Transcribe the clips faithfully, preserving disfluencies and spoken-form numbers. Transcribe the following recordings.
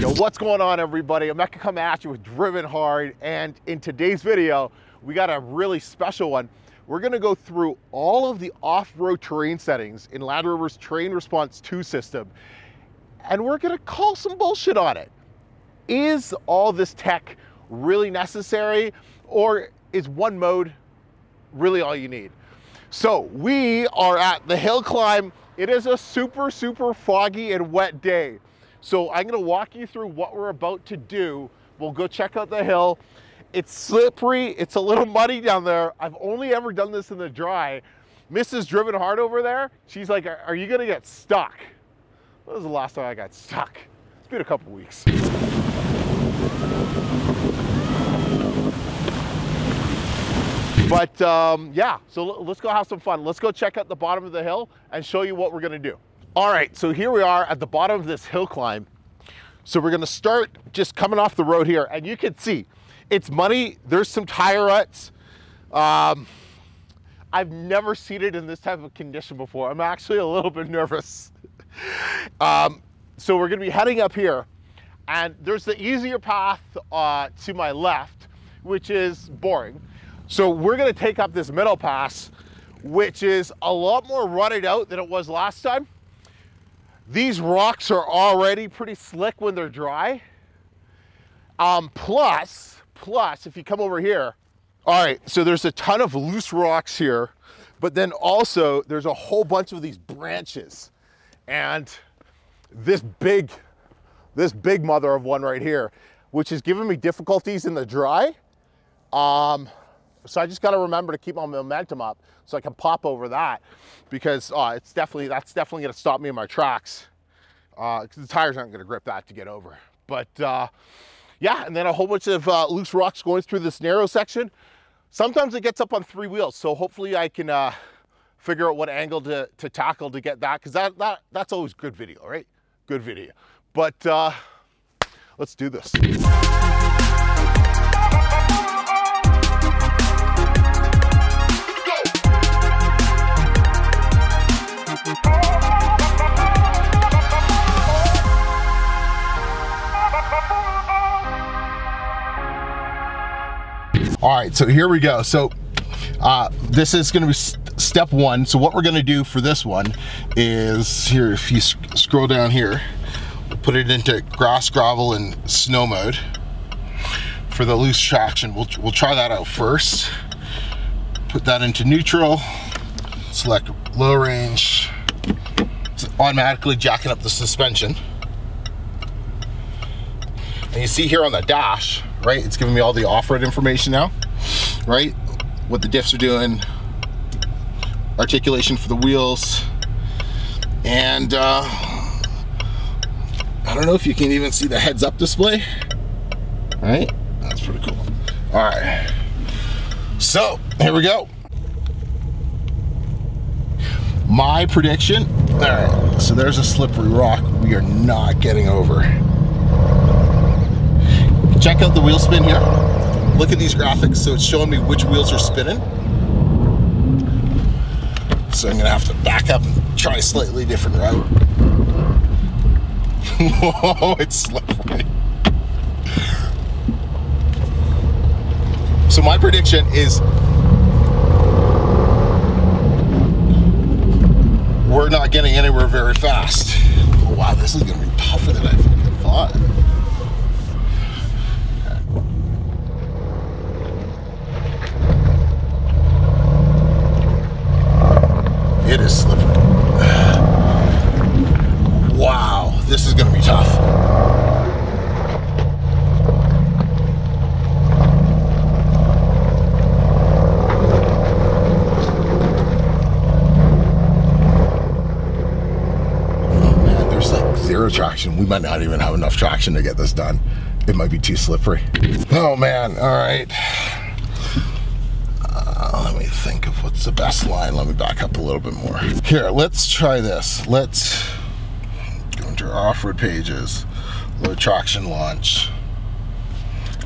Yo, what's going on, everybody? I'm back to come at you with Driven Hard, and in today's video, we got a really special one. We're gonna go through all of the off-road terrain settings in Land Rover's Terrain Response two system, and we're gonna call some bullshit on it. Is all this tech really necessary, or is one mode really all you need? So we are at the hill climb. It is a super, super foggy and wet day. So I'm gonna walk you through what we're about to do. We'll go check out the hill. It's slippery, it's a little muddy down there. I've only ever done this in the dry. Missus Driven Hard over there, she's like, are you gonna get stuck? When was the last time I got stuck? It's been a couple weeks. But um, yeah, so let's go have some fun. Let's go check out the bottom of the hill and show you what we're gonna do. All right, so here we are at the bottom of this hill climb. So we're gonna start just coming off the road here, and you can see, it's muddy, there's some tire ruts. Um, I've never seated in this type of condition before. I'm actually a little bit nervous. um, so we're gonna be heading up here, and there's the easier path uh, to my left, which is boring. So we're gonna take up this middle pass, which is a lot more rutted out than it was last time. These rocks are already pretty slick when they're dry. Um, plus, plus, if you come over here, all right, so there's a ton of loose rocks here, but then also there's a whole bunch of these branches. And this big, this big mother of one right here, which is giving me difficulties in the dry. Um, so I just gotta remember to keep my momentum up so I can pop over that, because uh, it's definitely, that's definitely gonna stop me in my tracks. Uh, cause the tires aren't gonna grip that to get over. But uh, yeah, and then a whole bunch of uh, loose rocks going through this narrow section. Sometimes it gets up on three wheels, so hopefully I can uh, figure out what angle to, to tackle to get that, cause that, that, that's always good video, right? Good video. But uh, let's do this. All right, so here we go. So uh, this is gonna be st step one. So what we're gonna do for this one is, here, if you sc scroll down here, we'll put it into grass, gravel, and snow mode for the loose traction. We'll, we'll try that out first. Put that into neutral, select low range. It's automatically jacking up the suspension. And you see here on the dash, right? It's giving me all the off-road information now, right? What the diffs are doing, articulation for the wheels, and uh, I don't know if you can even see the heads-up display, right? That's pretty cool. All right, so here we go. My prediction, all right, so there's a slippery rock we are not getting over. Check out the wheel spin here. Look at these graphics. So it's showing me which wheels are spinning. So I'm gonna have to back up and try a slightly different route. Whoa, it's slippery. So my prediction is we're not getting anywhere very fast. Oh, wow, this is gonna be tougher than I fucking thought. It is slippery. Wow, this is gonna be tough. Oh man, there's like zero traction. We might not even have enough traction to get this done. It might be too slippery. Oh man, all right. Let me think of what's the best line. Let me back up a little bit more. Here, let's try this. Let's go into our off-road pages, low traction launch,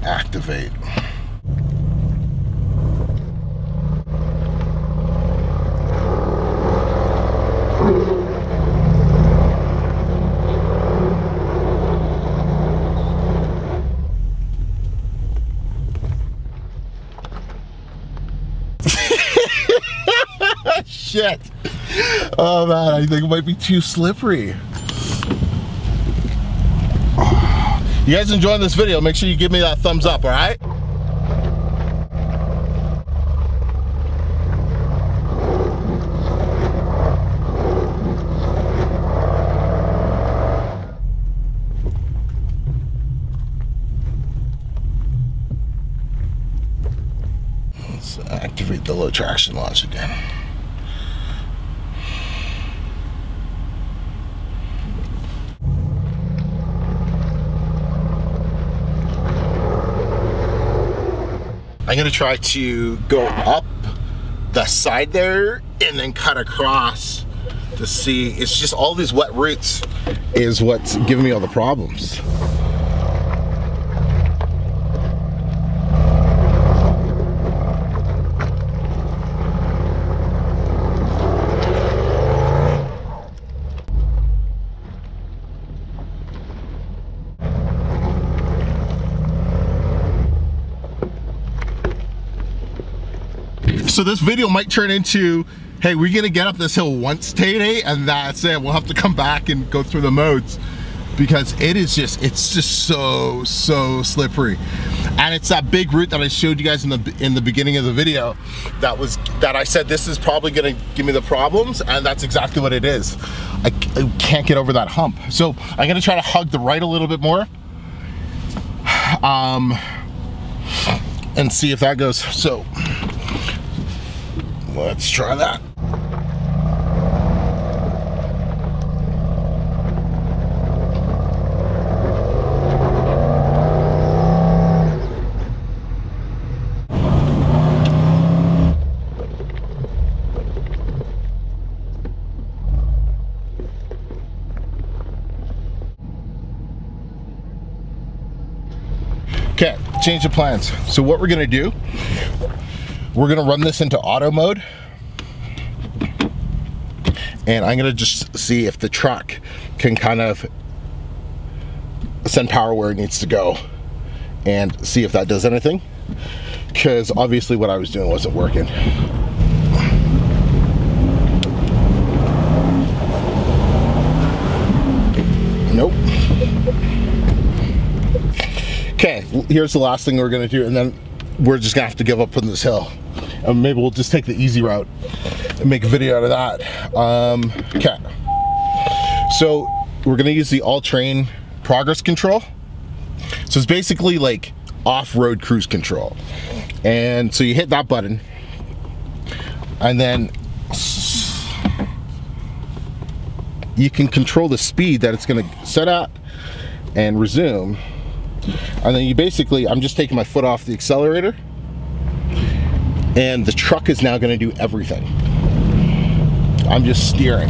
activate. Yeah, I think it might be too slippery. You guys enjoying this video, make sure you give me that thumbs up, all right? Let's activate the low traction launch again. I'm gonna try to go up the side there and then cut across to see. It's just all these wet roots is what's giving me all the problems. So this video might turn into, hey, we're gonna get up this hill once today and that's it. We'll have to come back and go through the modes because it is just, it's just so, so slippery. And it's that big root that I showed you guys in the in the beginning of the video that was, that I said, this is probably gonna give me the problems, and that's exactly what it is. I, I can't get over that hump. So I'm gonna try to hug the right a little bit more um, and see if that goes. So. Let's try that. Okay, change of plans. So what we're gonna do, we're gonna run this into auto mode, and I'm gonna just see if the truck can kind of send power where it needs to go and see if that does anything, because obviously what I was doing wasn't working. Nope. Okay, here's the last thing we're gonna do, and then we're just gonna have to give up on this hill. And maybe we'll just take the easy route and make a video out of that. Um, okay. So we're gonna use the all-terrain progress control. So it's basically like off-road cruise control. And so you hit that button, and then you can control the speed that it's gonna set at and resume. And then you basically, I'm just taking my foot off the accelerator, and the truck is now gonna do everything. I'm just steering.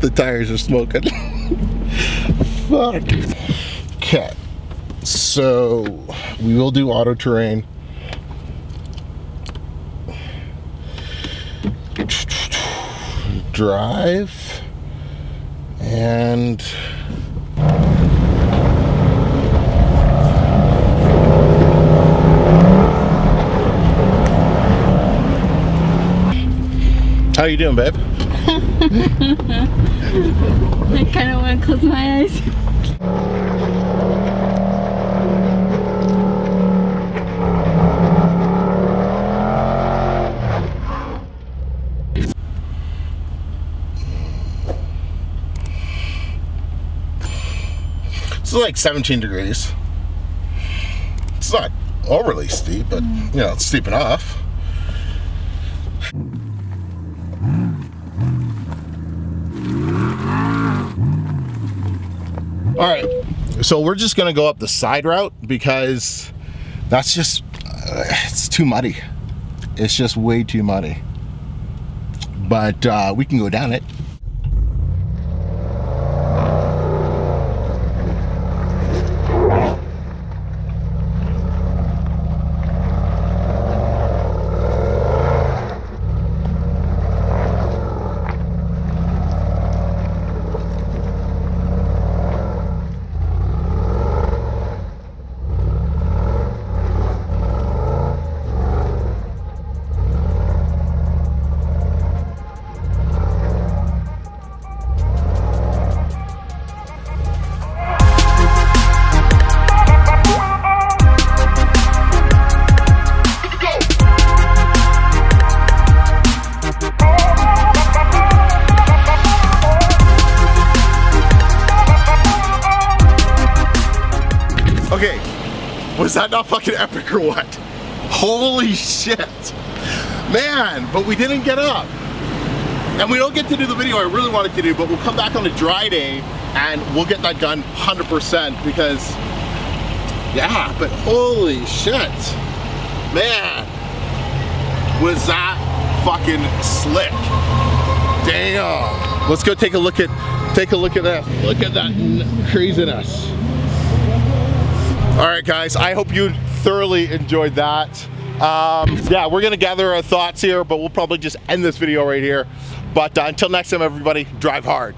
The tires are smoking. Fuck. Okay, so we will do auto terrain. Drive and. How you doing, babe? I kind of want to close my eyes. It's like seventeen degrees. It's not overly steep, but you know, it's steep enough. All right, so we're just gonna go up the side route because that's just, uh, it's too muddy. It's just way too muddy. But uh, we can go down it. Was that not fucking epic or what? Holy shit. Man, but we didn't get up. And we don't get to do the video I really wanted to do, but we'll come back on a dry day and we'll get that done one hundred percent because, yeah, but holy shit. Man, was that fucking slick. Damn. Let's go take a look at, take a look at that. Look at that craziness. All right, guys, I hope you thoroughly enjoyed that. Um, yeah, we're gonna gather our thoughts here, but we'll probably just end this video right here. But uh, until next time, everybody, drive hard.